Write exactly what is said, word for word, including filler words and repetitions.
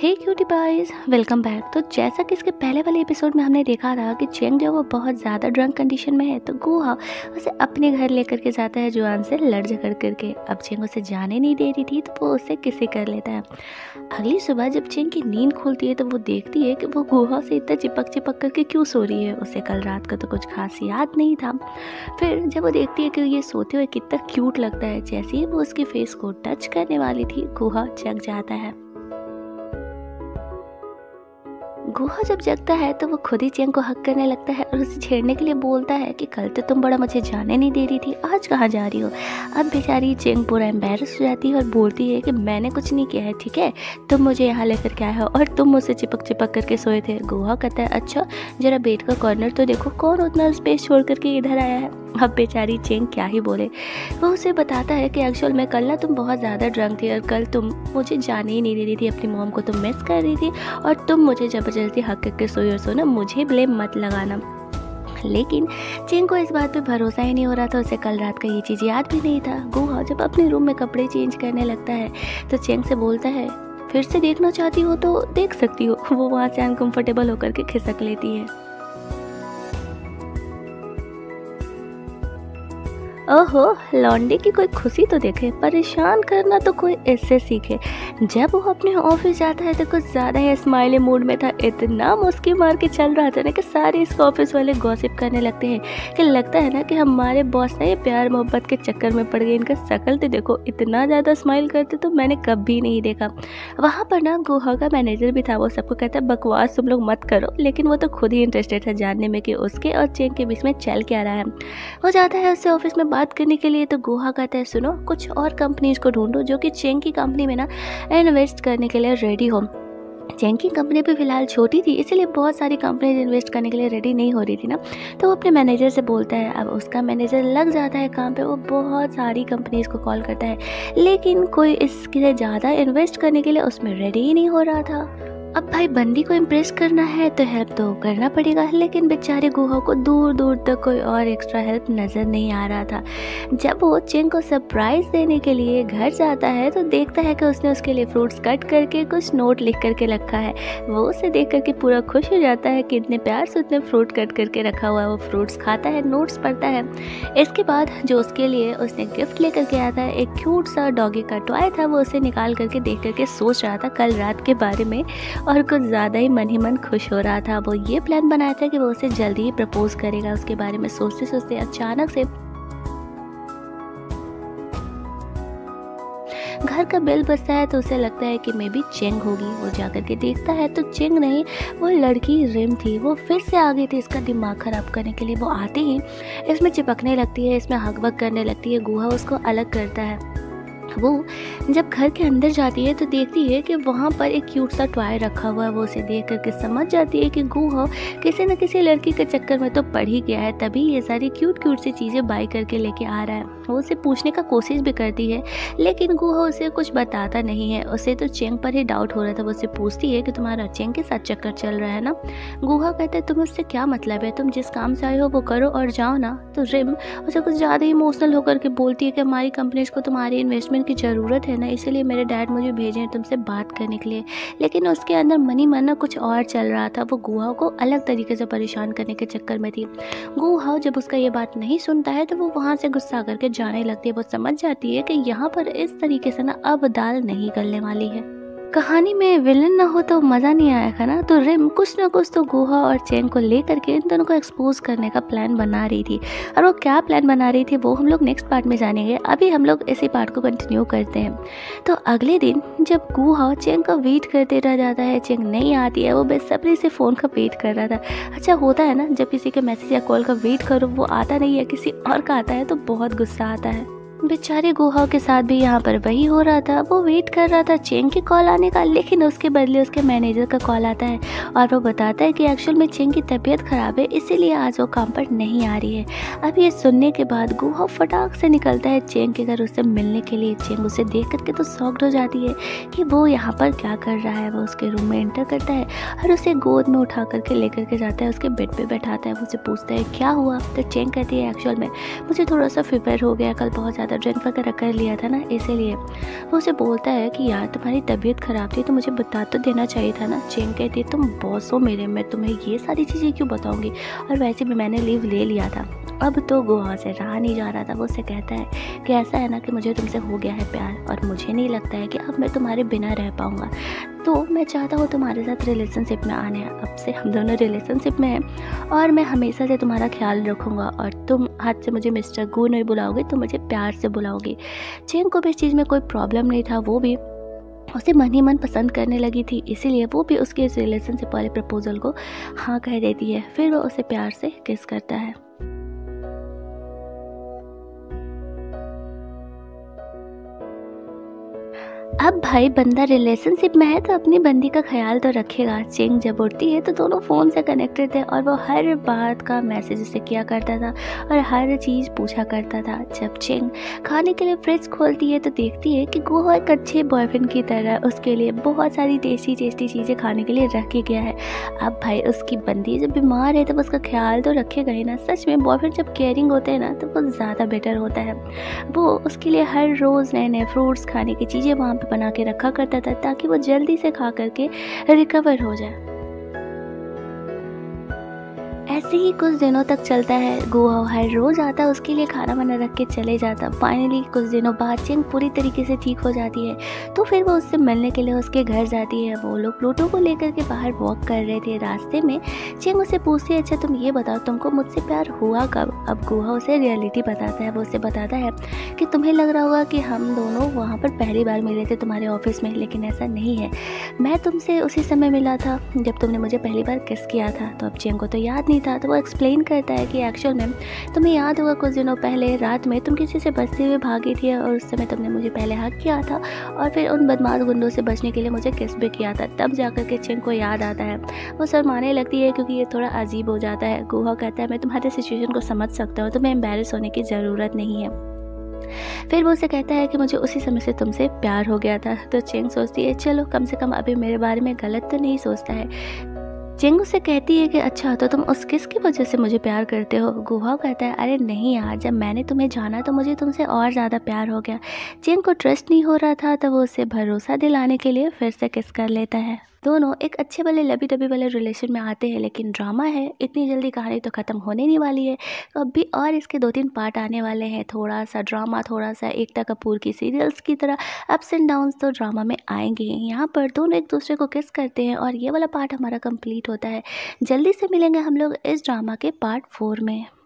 हे cutie boys, welcome back. तो जैसा कि इसके पहले वाले एपिसोड में हमने देखा था कि चेंग जो है वो बहुत ज़्यादा ड्रंक कंडीशन में है, तो गुहा उसे अपने घर लेकर के जाता है जुआन से लड़ झगड़ करके। अब चेंग उसे जाने नहीं दे रही थी तो वो उसे किसे कर लेता है। अगली सुबह जब चेंग की नींद खुलती है तो वो देखती है कि वो गुहा से इतना चिपक चिपक करके क्यों सो रही है। उसे कल रात का तो कुछ खास याद नहीं था। फिर जब वो देखती है कि ये सोते हुए कितना क्यूट लगता है, जैसे ही वो उसके फेस को टच करने वाली थी गुहा जग जाता है। गुहा जब जगता है तो वो खुद ही चेंग को हक करने लगता है और उसे छेड़ने के लिए बोलता है कि कल तो तुम बड़ा मुझे जाने नहीं दे रही थी, आज कहाँ जा रही हो। अब बेचारी चेंग पूरा एम्बैरस हो जाती है और बोलती है कि मैंने कुछ नहीं किया है, ठीक है, तुम मुझे यहाँ लेकर के आए हो और तुम मुझसे चिपक चिपक करके सोए थे। गुहा कहता है अच्छा जरा बेड का कॉर्नर तो देखो, कौन उतना स्पेस छोड़ करके इधर आया है। अब बेचारी चेंग क्या ही बोले, वो उसे बताता है कि एक्चुअल में कल ना तुम बहुत ज़्यादा ड्रंक थी और कल तुम मुझे जाने ही नहीं दे रही थी, अपनी मॉम को तुम मिस कर रही थी और तुम मुझे जबरदस्ती हक करके सोई और सोना, मुझे ब्लेम मत लगाना। लेकिन चेंग को इस बात पे भरोसा ही नहीं हो रहा था, उसे कल रात का ये चीज़ याद भी नहीं था। गुहा जब अपने रूम में कपड़े चेंज करने लगता है तो चेंग से बोलता है फिर से देखना चाहती हो तो देख सकती हो। वो वहाँ से अनकम्फर्टेबल होकर के खिसक लेती है। ओहो, लौंडे की कोई खुशी तो देखे, परेशान करना तो कोई इससे सीखे। जब वो अपने ऑफिस जाता है तो कुछ ज़्यादा ही स्माइली मूड में था, इतना मुस्की मार के चल रहा था ना कि सारे इसके ऑफिस वाले गॉसिप करने लगते हैं कि लगता है ना कि हमारे बॉस ना ये प्यार मोहब्बत के चक्कर में पड़ गए, इनका शकल तो देखो, इतना ज़्यादा स्माइल करते तो मैंने कभी नहीं देखा। वहाँ पर ना गुहा का मैनेजर भी था, वो सबको कहता बकवास तुम लोग मत करो, लेकिन वो तो खुद ही इंटरेस्टेड था जानने में कि उसके और चेंग के बीच में चल क्या रहा है। वो जाता है उससे ऑफिस में बात करने के लिए तो गुहा कहता है सुनो कुछ और कंपनीज को ढूंढो जो कि चेंग की कंपनी में ना इन्वेस्ट करने के लिए रेडी हो। चेंग की कंपनी भी फिलहाल छोटी थी इसलिए बहुत सारी कंपनीज इन्वेस्ट करने के लिए रेडी नहीं हो रही थी ना, तो वो अपने मैनेजर से बोलता है। अब उसका मैनेजर लग जाता है काम पे, वो बहुत सारी कंपनीज को कॉल करता है लेकिन कोई इसके ज़्यादा इन्वेस्ट करने के लिए उसमें रेडी ही नहीं हो रहा था। अब भाई बंदी को इम्प्रेस करना है तो हेल्प तो करना पड़ेगा, लेकिन बेचारे गुहा को दूर दूर तक कोई और एक्स्ट्रा हेल्प नज़र नहीं आ रहा था। जब वो चेंग को सरप्राइज़ देने के लिए घर जाता है तो देखता है कि उसने उसके लिए फ्रूट्स कट करके कुछ नोट लिख करके रखा है। वो उसे देख करके पूरा खुश हो जाता है कि इतने प्यार से उसने फ्रूट कट करके रखा हुआ है। वो फ्रूट्स खाता है, नोट्स पढ़ता है। इसके बाद जो उसके लिए उसने गिफ्ट लेकर के आया था, एक क्यूट सा डॉगी का टॉय था, वो उसे निकाल करके देख करके सोच रहा था कल रात के बारे में और कुछ ज़्यादा ही मन ही मन खुश हो रहा था। वो ये प्लान बनाया था कि वो उसे जल्दी ही प्रपोज करेगा। उसके बारे में सोचते सोचते अचानक से घर का बेल बजता है तो उसे लगता है कि मे बी चेंग होगी। वो जाकर के देखता है तो चेंग नहीं, वो लड़की रिम थी। वो फिर से आ गई थी इसका दिमाग ख़राब करने के लिए। वो आते ही इसमें चिपकने लगती है, इसमें हकबक करने लगती है। गुहा उसको अलग करता है। वो जब घर के अंदर जाती है तो देखती है कि वहाँ पर एक क्यूट सा टॉय रखा हुआ है। वो उसे देख करके समझ जाती है कि गुहा किसी न किसी लड़की के चक्कर में तो पड़ ही गया है, तभी ये सारी क्यूट क्यूट सी चीज़ें बाई करके लेके आ रहा है। वो उसे पूछने का कोशिश भी करती है लेकिन गुहा उसे कुछ बताता नहीं है। उसे तो चेंग पर ही डाउट हो रहा था। वो उसे पूछती है कि तुम्हारा चेंग के साथ चक्कर चल रहा है ना। गुहा कहता है तुम्हें उससे क्या मतलब है, तुम जिस काम से आए हो वो करो और जाओ ना। तो रिम उसे कुछ ज़्यादा इमोशनल होकर के बोलती है कि हमारी कंपनीज को तुम्हारी इन्वेस्टमेंट की ज़रूरत है ना, इसीलिए मेरे डैड मुझे भेजे हैं तुमसे बात करने के लिए। लेकिन उसके अंदर मनी मन कुछ और चल रहा था। वो गुहा को अलग तरीके से परेशान करने के चक्कर में थी। गुहा जब उसका ये बात नहीं सुनता है तो वो वहाँ से गुस्सा करके जाने लगती है। वो समझ जाती है कि यहाँ पर इस तरीके से ना अब दाल नहीं गलने वाली है। कहानी में विलन ना हो तो मज़ा नहीं आएगा ना। तो रिम कुछ ना कुछ तो गुहा और चेंग को ले करके इन दोनों को एक्सपोज करने का प्लान बना रही थी और वो क्या प्लान बना रही थी वो हम लोग नेक्स्ट पार्ट में जानेंगे। अभी हम लोग इसी पार्ट को कंटिन्यू करते हैं। तो अगले दिन जब गुहा चेंग का वेट करते रह जाता है, चेंग नहीं आती है, वो बेसब्री से फ़ोन का वेट कर रहा था। अच्छा होता है ना, जब किसी के मैसेज या कॉल का वेट करो वो आता नहीं है, किसी और का आता है तो बहुत गुस्सा आता है। बेचारे गुहा के साथ भी यहाँ पर वही हो रहा था। वो वेट कर रहा था चेंग के कॉल आने का, लेकिन उसके बदले उसके मैनेजर का कॉल आता है और वो बताता है कि एक्चुअल में चेंग की तबीयत ख़राब है, इसीलिए आज वो काम पर नहीं आ रही है। अब ये सुनने के बाद गुहा फटाक से निकलता है चेंग के घर उससे मिलने के लिए। चेंग उसे देख करके तो शॉक्ड हो जाती है कि वो यहाँ पर क्या कर रहा है। वो उसके रूम में एंटर करता है और उसे गोद में उठा करके ले करके जाता है, उसके बेड पर बैठाता है। वो उसे पूछता है क्या हुआ, तो चेंग कहती है एक्चुअल में मुझे थोड़ा सा फीवर हो गया, कल बहुत था, ड्रिंक वगैरह कर लिया था ना, इसीलिए। वो उसे बोलता है कि यार तुम्हारी तबीयत ख़राब थी तो मुझे बता तो देना चाहिए था ना। चेन कहती है तुम बॉस हो मेरे, मैं तुम्हें ये सारी चीज़ें क्यों बताऊँगी, और वैसे भी मैंने लीव ले लिया था, अब तो वहाँ से रहा नहीं जा रहा था। वो उससे कहता है कि ऐसा है ना कि मुझे तुमसे हो गया है प्यार, और मुझे नहीं लगता है कि अब मैं तुम्हारे बिना रह पाऊँगा, तो मैं चाहता हूँ तुम्हारे साथ रिलेशनशिप में आने। अब से हम दोनों रिलेशनशिप में हैं और मैं हमेशा से तुम्हारा ख्याल रखूँगा, और तुम हाथ से मुझे मिस्टर गू नहीं बुलाओगे, तुम मुझे प्यार से बुलाओगे। चेन को भी इस चीज़ में कोई प्रॉब्लम नहीं था, वो भी उसे मन ही मन पसंद करने लगी थी, इसीलिए वो भी उसके इस रिलेशनशिप वाले प्रपोजल को हाँ कह देती है। फिर वो उसे प्यार से किस करता है। अब भाई बंदा रिलेशनशिप में है तो अपनी बंदी का ख्याल तो रखेगा। चेन जब उठती है तो दोनों फ़ोन से कनेक्टेड थे, और वो हर बात का मैसेज उसे किया करता था और हर चीज़ पूछा करता था। जब चेन खाने के लिए फ्रिज खोलती है तो देखती है कि गोहा एक अच्छे बॉयफ्रेंड की तरह उसके लिए बहुत सारी टेस्टी टेस्टी चीज़ें खाने के लिए रखी गया है। अब भाई उसकी बंदी जब बीमार है तब उसका ख्याल तो रखेगा ही ना। सच में बॉयफ्रेंड जब केयरिंग होते हैं ना तो बहुत ज़्यादा बेटर होता है। वो उसके लिए हर रोज़ नए नए फ्रूट्स खाने की चीज़ें वहाँ पर बना के रखा करता था ताकि वो जल्दी से खा करके रिकवर हो जाए। ऐसे ही कुछ दिनों तक चलता है। गोहा हर रोज़ आता, उसके लिए खाना बना रख के चले जाता। फाइनली कुछ दिनों बाद चेन पूरी तरीके से ठीक हो जाती है, तो फिर वो उससे मिलने के लिए उसके घर जाती है। वो लोग प्लूटो को लेकर के बाहर वॉक कर रहे थे। रास्ते में चेन उससे पूछती है अच्छा तुम ये बताओ तुमको मुझसे प्यार हुआ कब। अब गोहा उसे रियलिटी बताता है। वो उससे बताता है कि तुम्हें लग रहा होगा कि हम दोनों वहाँ पर पहली बार मिले थे तुम्हारे ऑफिस में, लेकिन ऐसा नहीं है। मैं तुमसे उसी समय मिला था जब तुमने मुझे पहली बार किस किया था। तो अब चेन को तो याद था, तो वो एक्सप्लेन करता है कि एक्चुअल में तुम्हें याद होगा कुछ दिनों पहले रात में तुम किसी से बचते हुए भागी थी, और उस समय तुमने मुझे पहले हक किया था और फिर उन बदमाश गुंडों से बचने के लिए मुझे किस भी किया था। तब जाकर के चेन को याद आता है। वो शर्माने लगती है क्योंकि ये थोड़ा अजीब हो जाता है। गोहा कहता है मैं तुम्हारे सिचुएशन को समझ सकता हूँ, तुम्हें एम्बैरस होने की ज़रूरत नहीं है। फिर वो उसे कहता है कि मुझे उसी समय से तुमसे प्यार हो गया था। तो चेन सोचती है चलो कम से कम अभी मेरे बारे में गलत तो नहीं सोचता है। चेन उससे कहती है कि अच्छा तो तुम उस किस की वजह से मुझे प्यार करते हो। गोहा कहता है अरे नहीं यार, जब मैंने तुम्हें जाना तो मुझे तुमसे और ज़्यादा प्यार हो गया। चेन को ट्रस्ट नहीं हो रहा था, तो वो उसे भरोसा दिलाने के लिए फिर से किस कर लेता है। दोनों एक अच्छे वाले लबी डबी वाले रिलेशन में आते हैं, लेकिन ड्रामा है, इतनी जल्दी कहानी तो ख़त्म होने नहीं वाली है। तो अब भी और इसके दो तीन पार्ट आने वाले हैं। थोड़ा सा ड्रामा, थोड़ा सा एकता कपूर की सीरियल्स की तरह अप्स एंड डाउन्स तो ड्रामा में आएंगे। यहाँ पर दोनों एक दूसरे को किस करते हैं और ये वाला पार्ट हमारा कंप्लीट होता है। जल्दी से मिलेंगे हम लोग इस ड्रामा के पार्ट फोर में।